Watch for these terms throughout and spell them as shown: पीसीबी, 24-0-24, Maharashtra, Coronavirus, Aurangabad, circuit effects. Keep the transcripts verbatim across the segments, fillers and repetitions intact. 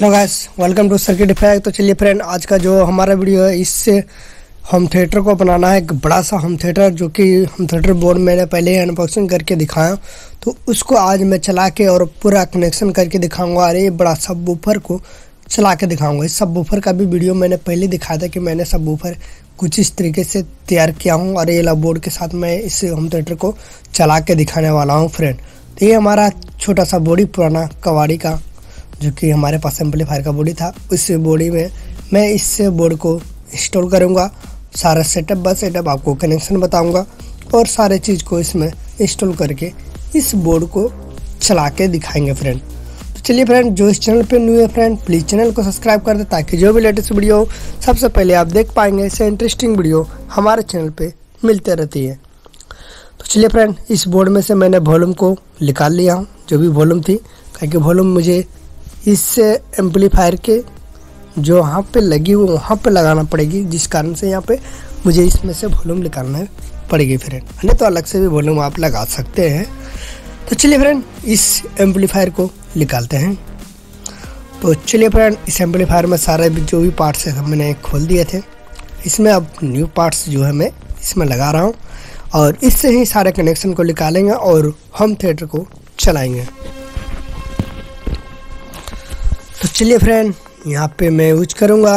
Hello guys, welcome to circuit effect. तो चलिए friend, आज का जो हमारा वीडियो है इससे होम थिएटर को बनाना है, एक बड़ा सा होम थिएटर, जो कि होम थिएटर बोर्ड मैंने पहले ही अनबॉक्सिंग करके दिखाया। तो उसको आज मैं चला के और पूरा कनेक्शन करके दिखाऊंगा। अरे ये बड़ा सब वूफर को चला के दिखाऊंगा। इस सब वूफर का भी वीडियो मैंने पहले दिखाया था कि मैंने सब वूफर कुछ इस तरीके से तैयार किया हूँ और ये बोर्ड के साथ मैं इस होम थिएटर को चला के दिखाने वाला हूँ फ्रेंड। तो ये हमारा छोटा सा बॉडी, पुराना कवाड़ी का, जो कि हमारे पास एम्पलीफायर का बॉडी था, उस बॉडी में मैं इस बोर्ड को इंस्टॉल करूंगा। सारा सेटअप बस सेटअप आपको कनेक्शन बताऊंगा और सारे चीज़ को इसमें इंस्टॉल करके इस बोर्ड को चला के दिखाएंगे फ्रेंड। तो चलिए फ्रेंड, जो इस चैनल पे न्यू है फ्रेंड, प्लीज़ चैनल को सब्सक्राइब कर दें ताकि जो भी लेटेस्ट वीडियो हो सबसे पहले आप देख पाएंगे। इससे इंटरेस्टिंग वीडियो हमारे चैनल पर मिलते रहती है। तो चलिए फ्रेंड, इस बोर्ड में से मैंने वॉल्यूम को निकाल लिया हूँ, जो भी वॉल्यूम थी, ताकि वॉल्यूम मुझे इस एम्पलीफायर के जो यहाँ पे लगी हुई वहाँ पे लगाना पड़ेगी, जिस कारण से यहाँ पे मुझे इसमें से वॉल्यूम निकालना पड़ेगी फ्रेंड। नहीं तो अलग से भी वॉल्यूम आप लगा सकते हैं। तो चलिए फ्रेंड, इस एम्पलीफायर को निकालते हैं। तो चलिए फ्रेंड, इस एम्पलीफायर में सारे जो भी पार्ट्स हैं मैंने खोल दिए थे। इसमें अब न्यू पार्ट्स जो है मैं इसमें लगा रहा हूँ और इससे ही सारे कनेक्शन को निकालेंगे और होम थिएटर को चलाएँगे। तो चलिए फ्रेंड, यहाँ पे मैं यूज करूँगा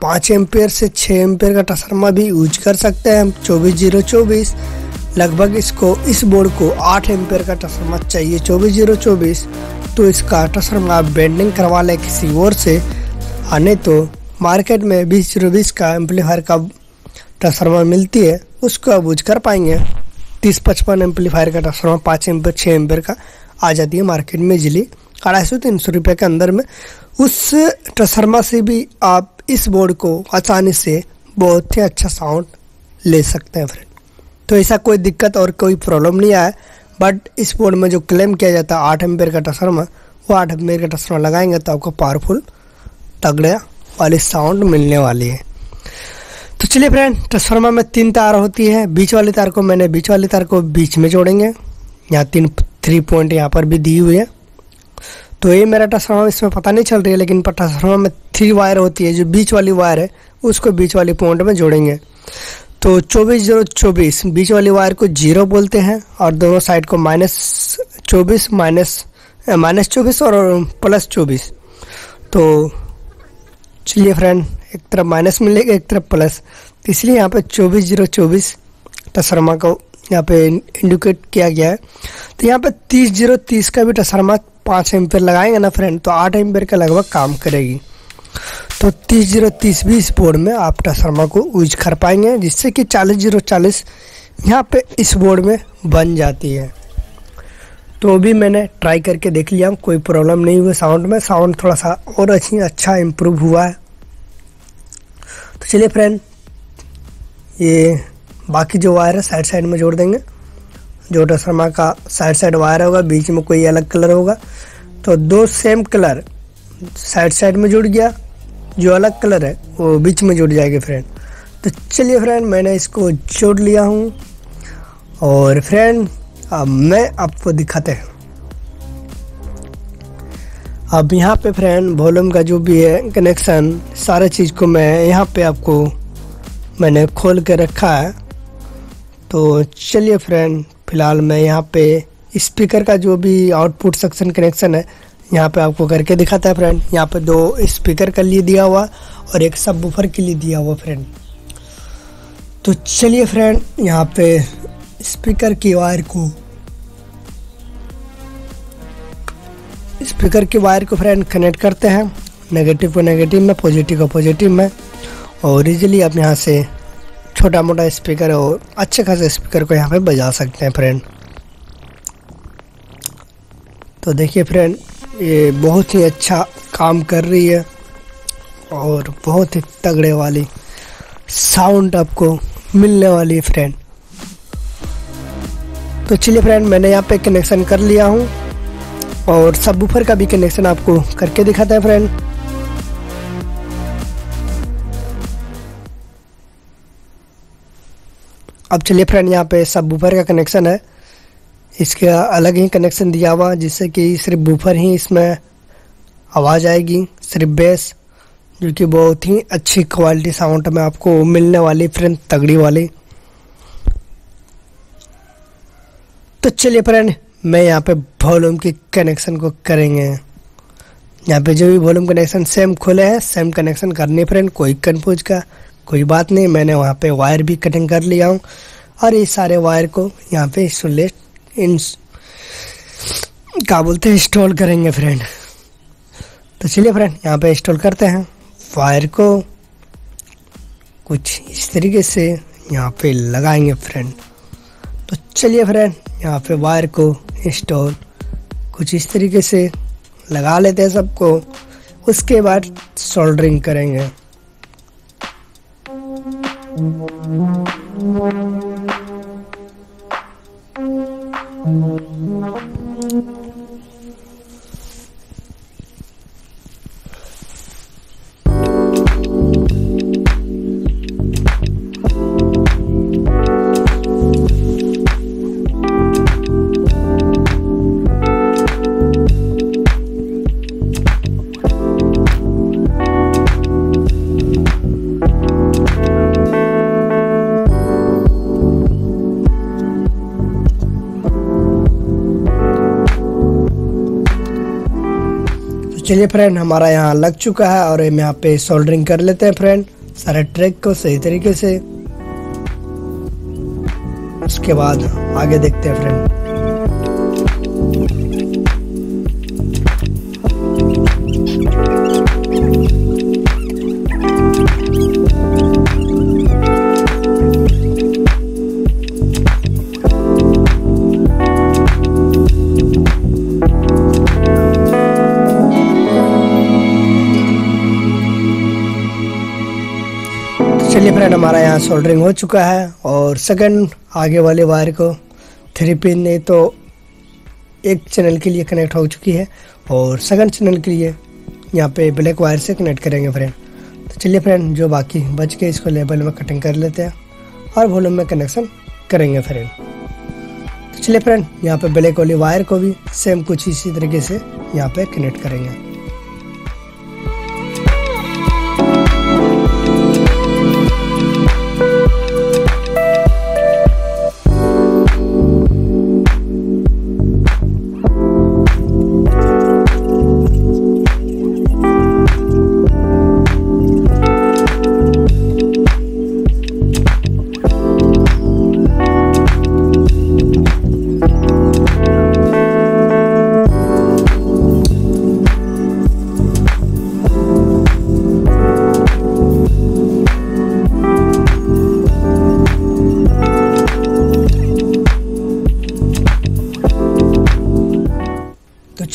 पाँच एम्पेयर से छः एम्पेयर का ट्रांसफार्मर भी यूज कर सकते हैं हम, चौबीस ज़ीरो चौबीस। लगभग इसको इस बोर्ड को आठ एम्पेयर का ट्रांसफार्मर चाहिए, चौबीस ज़ीरो चौबीस। तो इसका ट्रांसफार्मर आप बेंडिंग करवा लें किसी और से, आने तो मार्केट में बीस जीरो बीस का एम्पलीफायर का ट्रांसफार्मर मिलती है, उसको आप यूज कर पाएंगे। तीस पचपन एम्पलीफायर का ट्रांसफार्मर पाँच एम्पेयर छः एम्पेयर का आ जाती है मार्केट में इजिली अढ़ाई सौ तीन सौ रुपये के अंदर में। उस ट्रांसफार्मर से भी आप इस बोर्ड को आसानी से बहुत ही अच्छा साउंड ले सकते हैं फ्रेंड। तो ऐसा कोई दिक्कत और कोई प्रॉब्लम नहीं आया। बट इस बोर्ड में जो क्लेम किया जाता है आठ एम्पेयर का ट्रांसफार्मर, वो आठ एम्पेयर का ट्रांसफार्मर लगाएंगे तो आपको पावरफुल तगड़ा वाली साउंड मिलने वाली है। तो चलिए फ्रेंड, ट्रांसफार्मर में तीन तार होती है। बीच वाली तार को मैंने बीच वाली तार को बीच में जोड़ेंगे। यहाँ तीन थ्री पॉइंट यहाँ पर भी दी हुई है। तो ये मेरा ट्रांसफार्मर इसमें पता नहीं चल रही है, लेकिन ट्रांसफार्मर में थ्री वायर होती है। जो बीच वाली वायर है उसको बीच वाली पॉइंट में जोड़ेंगे। तो चौबीस ज़ीरो चौबीस बीच वाली वायर को जीरो बोलते हैं और दोनों साइड को माइनस चौबीस माइनस माइनस चौबीस और प्लस चौबीस। तो चलिए फ्रेंड, एक तरफ माइनस मिलेगा एक तरफ प्लस, इसलिए यहाँ पर चौबीस जीरो चौबीस ट्रांसफार्मर को यहाँ पे इंडिकेट किया गया है। तो यहाँ पे तीस जीरो तीस का भी ट्रांसफार्मर पाँच एम्पेयर लगाएंगे ना फ्रेंड, तो आठ एम्पेयर का लगभग काम करेगी। तो तीस जीरो तीस भी इस बोर्ड में आप ट्रांसफार्मर को यूज कर पाएंगे, जिससे कि चालीस जीरो चालीस यहाँ पे इस बोर्ड में बन जाती है। तो भी मैंने ट्राई करके देख लिया, कोई प्रॉब्लम नहीं हुई साउंड में। साउंड थोड़ा सा और अच्छी अच्छा इम्प्रूव हुआ है। तो चलिए फ्रेंड, ये बाकी जो वायर है साइड साइड में जोड़ देंगे। जो ट्रांसफार्मर का साइड साइड वायर होगा बीच में कोई अलग कलर होगा, तो दो सेम कलर साइड साइड में जुड़ गया, जो अलग कलर है वो बीच में जुड़ जाएगा फ्रेंड। तो चलिए फ्रेंड, मैंने इसको जोड़ लिया हूँ और फ्रेंड अब मैं आपको दिखाते हैं। अब यहाँ पे फ्रेंड वॉल्यूम का जो भी है कनेक्शन, सारे चीज़ को मैं यहाँ पे आपको मैंने खोल के रखा है। तो चलिए फ्रेंड, फ़िलहाल मैं यहाँ पे स्पीकर का जो भी आउटपुट सेक्शन कनेक्शन है यहाँ पे आपको करके दिखाता है फ्रेंड। यहाँ पे दो स्पीकर के लिए दिया हुआ और एक सबवूफर के लिए दिया हुआ फ्रेंड। तो चलिए फ्रेंड, यहाँ पे स्पीकर की वायर को स्पीकर की वायर को फ्रेंड कनेक्ट करते हैं। नेगेटिव को नेगेटिव में, पॉजिटिव को पॉजिटिव में, और इजीली आप यहाँ से छोटा मोटा स्पीकर और अच्छे खासे स्पीकर को यहाँ पे बजा सकते हैं फ्रेंड। तो देखिए फ्रेंड, ये बहुत ही अच्छा काम कर रही है और बहुत ही तगड़े वाली साउंड आपको मिलने वाली है फ्रेंड। तो चलिए फ्रेंड, मैंने यहाँ पे कनेक्शन कर लिया हूँ और सबवूफर का भी कनेक्शन आपको करके दिखाता है फ्रेंड। अब चलिए फ्रेंड, यहाँ पे सब वूफर का कनेक्शन है, इसका अलग ही कनेक्शन दिया हुआ, जिससे कि सिर्फ वूफर ही इसमें आवाज़ आएगी सिर्फ बेस, जो कि बहुत ही अच्छी क्वालिटी साउंड में आपको मिलने वाली फ्रेंड, तगड़ी वाली। तो चलिए फ्रेंड, मैं यहाँ पे वॉल्यूम के कनेक्शन को करेंगे। यहाँ पे जो भी वॉल्यूम कनेक्शन सेम खुले हैं, सेम कनेक्शन करने फ्रेंड, कोई कन्फ्यूज का कोई बात नहीं। मैंने वहाँ पे वायर भी कटिंग कर लिया हूँ और ये सारे वायर को यहाँ पे इंसुलेट इन क्या बोलते हैं इंस्टॉल करेंगे फ्रेंड। तो चलिए फ्रेंड, यहाँ पे इंस्टॉल करते हैं वायर को, कुछ इस तरीके से यहाँ पे लगाएंगे फ्रेंड। तो चलिए फ्रेंड, यहाँ पे वायर को इंस्टॉल कुछ इस तरीके से लगा लेते हैं सबको, उसके बाद सोल्डरिंग करेंगे। चलिए फ्रेंड, हमारा यहाँ लग चुका है और हम यहाँ पे सोल्डरिंग कर लेते हैं फ्रेंड सारे ट्रैक को सही तरीके से। उसके बाद आगे देखते हैं फ्रेंड। चलिए फ्रेंड, हमारा यहाँ सोल्डरिंग हो चुका है और सेकंड आगे वाले वायर को थ्री पिन नहीं तो एक चैनल के लिए कनेक्ट हो चुकी है और सेकंड चैनल के लिए यहाँ पे ब्लैक वायर से कनेक्ट करेंगे फ्रेंड। तो चलिए फ्रेंड, जो बाकी बच के इसको लेबल में कटिंग कर लेते हैं और वॉल्यूम में कनेक्शन करेंगे फ्रेंड। तो चलिए फ्रेंड, यहाँ पर ब्लैक वाली वायर को भी सेम कुछ इसी तरीके से यहाँ पर कनेक्ट करेंगे।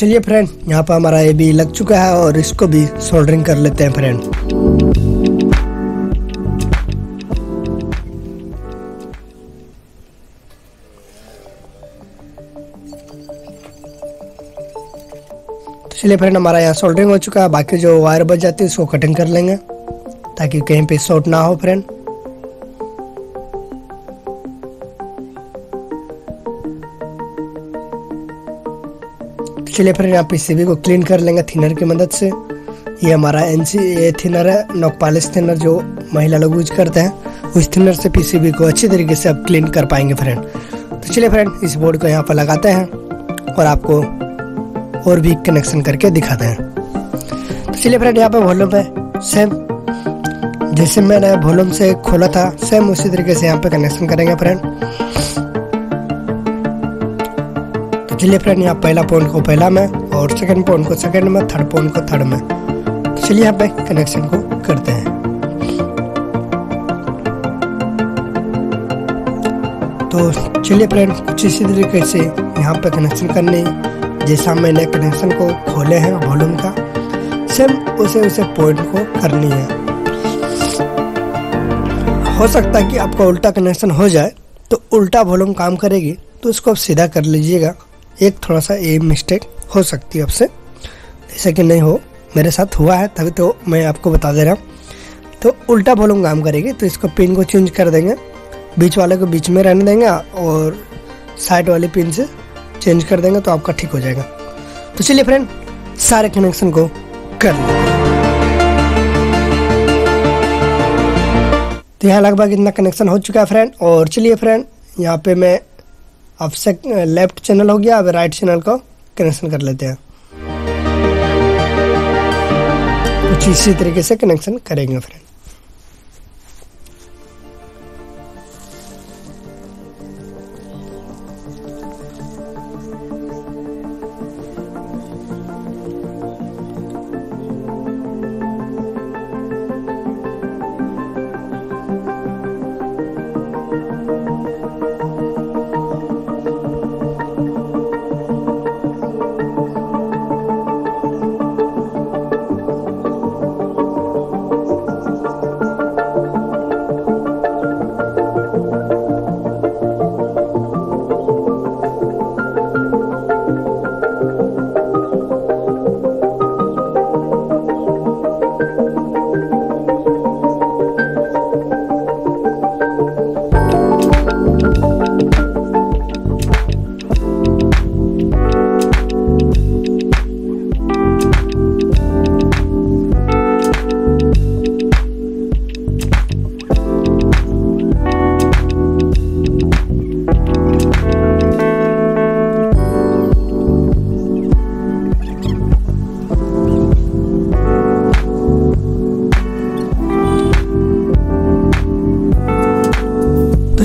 चलिए फ्रेंड, यहाँ पर हमारा ये भी लग चुका है और इसको भी सोल्डरिंग कर लेते हैं फ्रेंड। तो चलिए फ्रेंड, हमारा यहाँ सोल्डरिंग हो चुका है, बाकी जो वायर बच जाती है उसको कटिंग कर लेंगे ताकि कहीं पे शॉर्ट ना हो फ्रेंड। चलिए फ्रेंड, यहाँ पे सीबी को क्लीन कर लेंगे थिनर की मदद से। ये हमारा एनसी ए थिनर है, नॉक पॉलिश थिनर जो महिला लोग यूज करते हैं, उस थिनर से पीसीबी को अच्छी तरीके से आप क्लीन कर पाएंगे फ्रेंड। तो चलिए फ्रेंड, इस बोर्ड को यहाँ पर लगाते हैं और आपको और भी कनेक्शन करके दिखाते हैं। तो चलिए फ्रेंड, यहाँ पर वॉल्यूम है सेम जैसे मैंने वॉल्यूम से खोला था, सेम उसी तरीके से यहाँ पर कनेक्शन करेंगे फ्रेंड। चलिए फ्रेंड, यहाँ पहला पॉइंट को पहला में और सेकंड पॉइंट को सेकंड में, थर्ड पॉइंट को थर्ड में। चलिए यहाँ पे कनेक्शन को करते हैं। तो चलिए फ्रेंड, कुछ इसी तरीके से यहाँ पे कनेक्शन करने जैसा मैंने कनेक्शन को खोले हैं वॉल्यूम का, सेम उसे उसे पॉइंट को करनी है। हो सकता है कि आपका उल्टा कनेक्शन हो जाए तो उल्टा वॉल्यूम काम करेगी, तो उसको आप सीधा कर लीजिएगा। एक थोड़ा सा ये मिस्टेक हो सकती है आपसे, जैसे कि नहीं हो, मेरे साथ हुआ है तभी तो मैं आपको बता दे रहा हूँ। तो उल्टा वॉल्यूम काम करेगी, तो इसको पिन को चेंज कर देंगे, बीच वाले को बीच में रहने देंगे और साइड वाले पिन से चेंज कर देंगे, तो आपका ठीक हो जाएगा। तो चलिए फ्रेंड, सारे कनेक्शन को करें। तो यहाँ लगभग इतना कनेक्शन हो चुका है फ्रेंड। और चलिए फ्रेंड यहाँ पे मैं अब से लेफ्ट चैनल हो गया, अब राइट चैनल को कनेक्शन कर लेते हैं। कुछ इसी तरीके से कनेक्शन करेंगे फ्रेंड।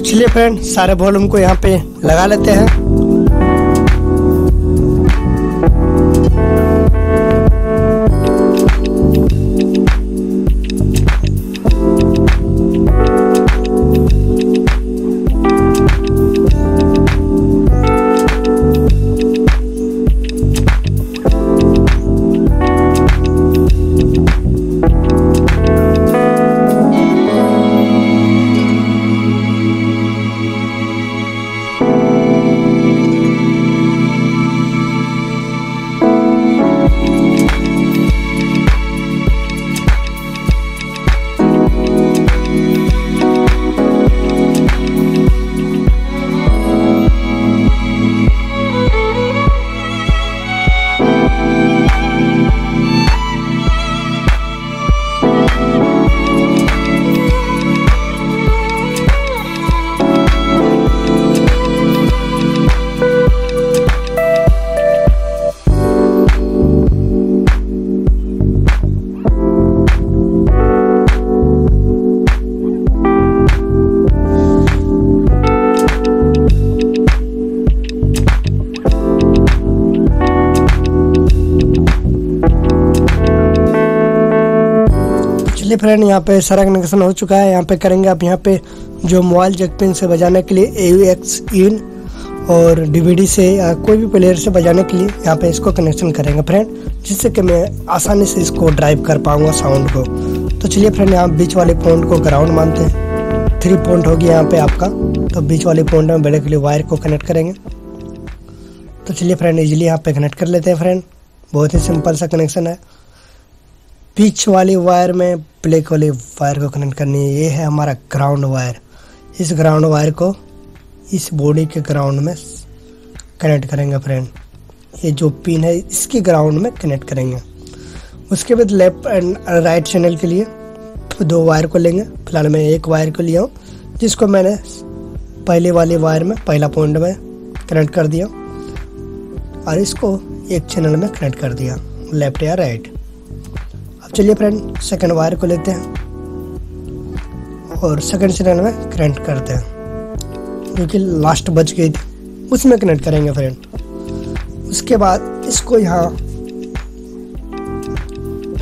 चलिए फ्रेंड सारे वॉल्यूम को यहाँ पे लगा लेते हैं। फ्रेंड यहाँ पे सारा कनेक्शन हो चुका है। यहाँ पे करेंगे आप यहाँ पे जो मोबाइल जैक पिन से बजाने के लिए ए यू एक्स इन और डीवीडी से या कोई भी प्लेयर से बजाने के लिए यहाँ पे इसको कनेक्शन करेंगे फ्रेंड, जिससे कि मैं आसानी से इसको ड्राइव कर पाऊंगा साउंड को। तो चलिए फ्रेंड यहाँ बीच वाले पॉइंट को ग्राउंड मानते हैं, थ्री पॉइंट होगी यहाँ पे आपका, तो बीच वाले पॉइंट में बड़े के लिए वायर को कनेक्ट करेंगे। तो चलिए फ्रेंड ईजिली यहाँ पे कनेक्ट कर लेते हैं फ्रेंड, बहुत ही सिंपल सा कनेक्शन है। पीछे वाली वायर में ब्लैक वाली वायर को कनेक्ट करनी है, ये है हमारा ग्राउंड वायर। इस ग्राउंड वायर को इस बॉडी के ग्राउंड में कनेक्ट करेंगे फ्रेंड, ये जो पिन है इसके ग्राउंड में कनेक्ट करेंगे। उसके बाद लेफ्ट एंड राइट चैनल के लिए दो वायर को लेंगे, फिलहाल मैं एक वायर को लिया हूँ जिसको मैंने पहले वाले वायर में पहला पॉइंट में कनेक्ट कर दिया और इसको एक चैनल में कनेक्ट कर दिया, लेफ्ट या राइट। चलिए फ्रेंड सेकंड वायर को लेते हैं और सेकंड चैनल में कनेक्ट करते हैं, क्योंकि लास्ट बच गई थी उसमें कनेक्ट करेंगे फ्रेंड। उसके बाद इसको यहाँ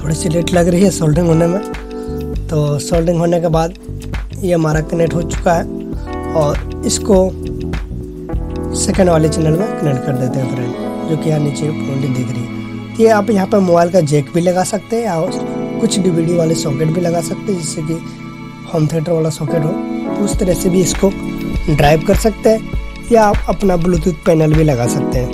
थोड़ी सी लेट लग रही है सोल्डरिंग होने में, तो सोल्डरिंग होने के बाद ये हमारा कनेक्ट हो चुका है और इसको सेकंड वाले चैनल में कनेक्ट कर देते हैं फ्रेंड, जो कि यहाँ नीचे पॉइंट दिख रही है। ये आप यहाँ पर मोबाइल का जैक भी लगा सकते हैं और कुछ डीवीडी वाले सॉकेट भी लगा सकते हैं, जिससे कि होम थिएटर वाला सॉकेट हो, तो उस तरह से भी इसको ड्राइव कर सकते हैं। या आप अपना ब्लूटूथ पैनल भी लगा सकते हैं,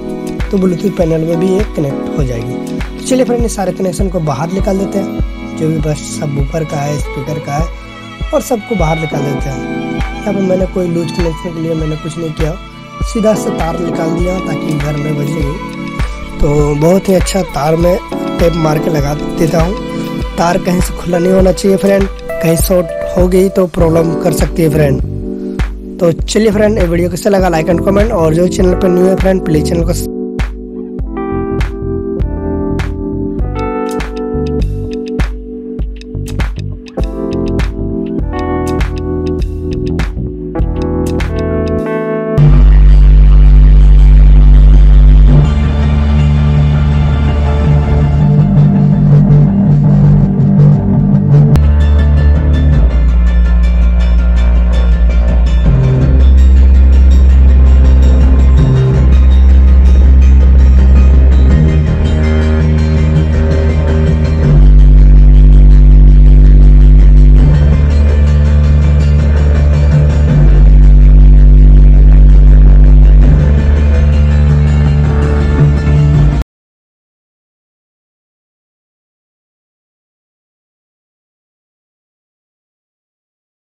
तो ब्लूटूथ पैनल में भी ये कनेक्ट हो जाएगी। तो चलिए फ्रेंड ये सारे कनेक्शन को बाहर निकाल देते हैं, जो भी बस सब ऊपर का है, स्पीकर का है, और सबको बाहर निकाल देते हैं। यहाँ पर मैंने कोई लूज कनेक्शन के लिए मैंने कुछ नहीं किया, सीधा से तार निकाल दिया ताकि घर में बजे। तो बहुत ही अच्छा तार में टेप मार के लगा देता हूँ। तार कहीं से खुला नहीं होना चाहिए फ्रेंड, कहीं शॉर्ट हो गई तो प्रॉब्लम कर सकती है फ्रेंड। तो चलिए फ्रेंड, ये वीडियो कैसा लगा लाइक एंड कमेंट, और जो चैनल पर न्यू है फ्रेंड प्लीज़ चैनल को